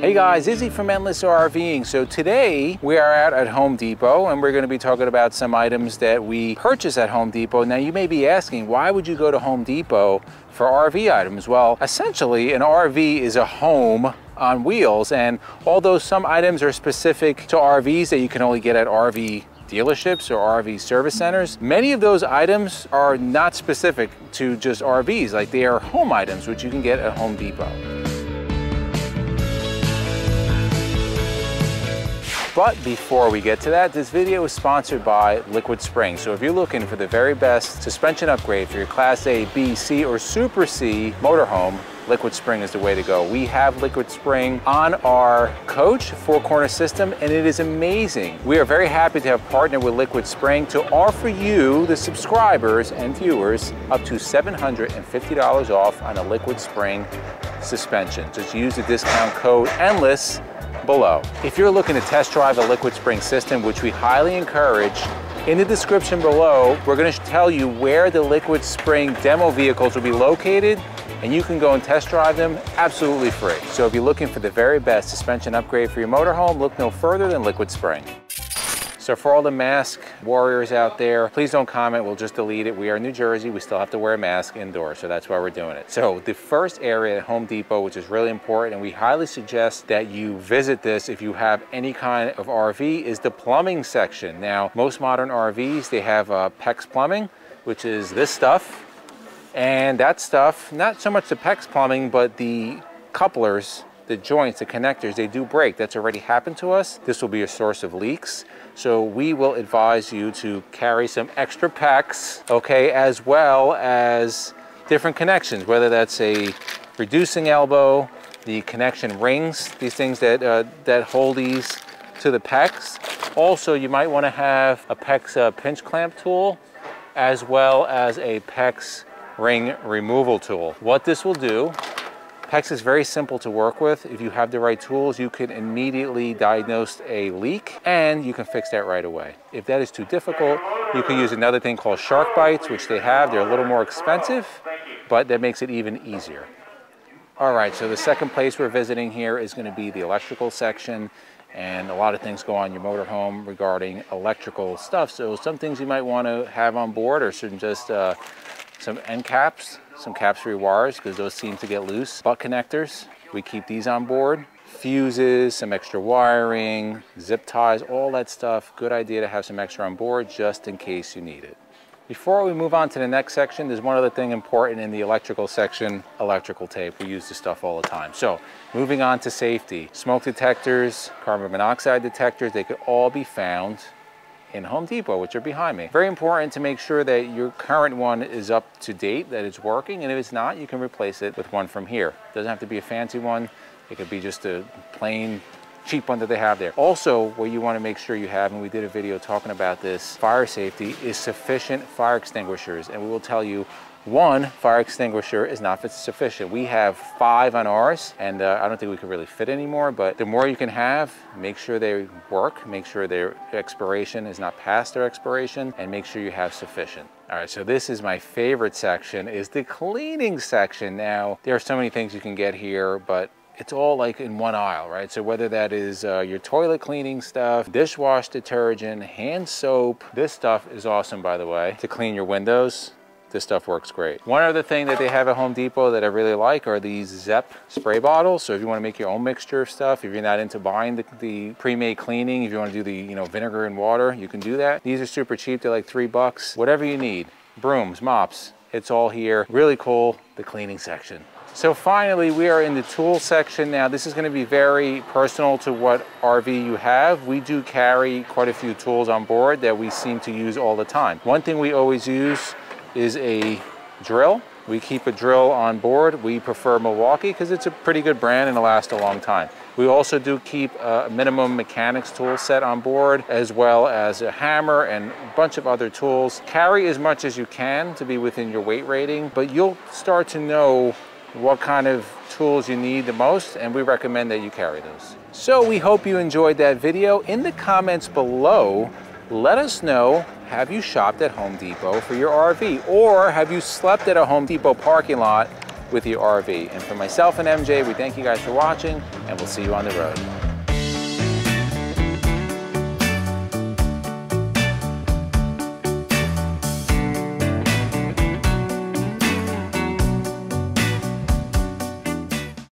Hey guys, Izzy from Endless RVing. So today we are out at Home Depot and we're going to be talking about some items that we purchase at Home Depot. Now you may be asking, why would you go to Home Depot for RV items? Well, essentially an RV is a home on wheels, and although some items are specific to RVs that you can only get at RV dealerships or RV service centers, many of those items are not specific to just RVs. Like, they are home items which you can get at Home Depot. But before we get to that, this video is sponsored by Liquid Spring. So if you're looking for the very best suspension upgrade for your Class A, B, C, or Super C motorhome, Liquid Spring is the way to go. We have Liquid Spring on our coach four-corner system, and it is amazing. We are very happy to have partnered with Liquid Spring to offer you, the subscribers and viewers, up to $750 off on a Liquid Spring suspension. Just use the discount code ENDLESS below. If you're looking to test drive a Liquid Spring system, which we highly encourage, in the description below, we're going to tell you where the Liquid Spring demo vehicles will be located, and you can go and test drive them absolutely free. So if you're looking for the very best suspension upgrade for your motorhome, look no further than Liquid Spring. So for all the mask warriors out there, please don't comment, we'll just delete it. We are in New Jersey, we still have to wear a mask indoors, so that's why we're doing it. So the first area at Home Depot, which is really important, and we highly suggest that you visit this if you have any kind of RV, is the plumbing section. Now, most modern RVs, they have PEX plumbing, which is this stuff, and that stuff, not so much the PEX plumbing, but the couplers, the joints, the connectors, they do break. That's already happened to us. This will be a source of leaks. So we will advise you to carry some extra PEX, okay, as well as different connections, whether that's a reducing elbow, the connection rings, these things that hold these to the PEX. Also, you might wanna have a PEX pinch clamp tool, as well as a PEX ring removal tool. What this will do, PEX is very simple to work with. If you have the right tools, you can immediately diagnose a leak and you can fix that right away. If that is too difficult, you can use another thing called shark bites, which they have. They're a little more expensive, but that makes it even easier. All right, so the second place we're visiting here is gonna be the electrical section, and a lot of things go on your motorhome regarding electrical stuff. So some things you might wanna have on board are some end caps, some caps for your wires, because those seem to get loose. Butt connectors, we keep these on board. Fuses, some extra wiring, zip ties, all that stuff. Good idea to have some extra on board just in case you need it. Before we move on to the next section, there's one other thing important in the electrical section, electrical tape. We use this stuff all the time. So moving on to safety. Smoke detectors, carbon monoxide detectors, they could all be found in Home Depot, which are behind me. Very important to make sure that your current one is up to date, that it's working, and if it's not, you can replace it with one from here. It doesn't have to be a fancy one. It could be just a plain, cheap one that they have there. Also, what you wanna make sure you have, and we did a video talking about this, fire safety, is sufficient fire extinguishers. And we will tell you, one fire extinguisher is not sufficient. We have 5 on ours, and I don't think we can really fit anymore, but the more you can have, make sure they work, make sure their expiration is not past their expiration, and make sure you have sufficient. All right, so this is my favorite section, is the cleaning section. Now, there are so many things you can get here, but it's all like in one aisle, right? So whether that is your toilet cleaning stuff, dishwash detergent, hand soap, this stuff is awesome, by the way, to clean your windows. This stuff works great. One other thing that they have at Home Depot that I really like are these Zep spray bottles. So if you want to make your own mixture of stuff, if you're not into buying the pre-made cleaning, if you want to do the vinegar and water, you can do that. These are super cheap. They're like $3. Whatever you need, brooms, mops, it's all here. Really cool, the cleaning section. So finally, we are in the tool section. Now, this is going to be very personal to what RV you have. We do carry quite a few tools on board that we seem to use all the time. One thing we always use is a drill. We keep a drill on board. We prefer Milwaukee because it's a pretty good brand and it'll last a long time. We also do keep a minimum mechanics tool set on board, as well as a hammer and a bunch of other tools. Carry as much as you can to be within your weight rating, but you'll start to know what kind of tools you need the most, and we recommend that you carry those. So we hope you enjoyed that video. In the comments below, let us know, have you shopped at Home Depot for your RV? Or have you slept at a Home Depot parking lot with your RV. And for myself and MJ, we thank you guys for watching, and we'll see you on the road.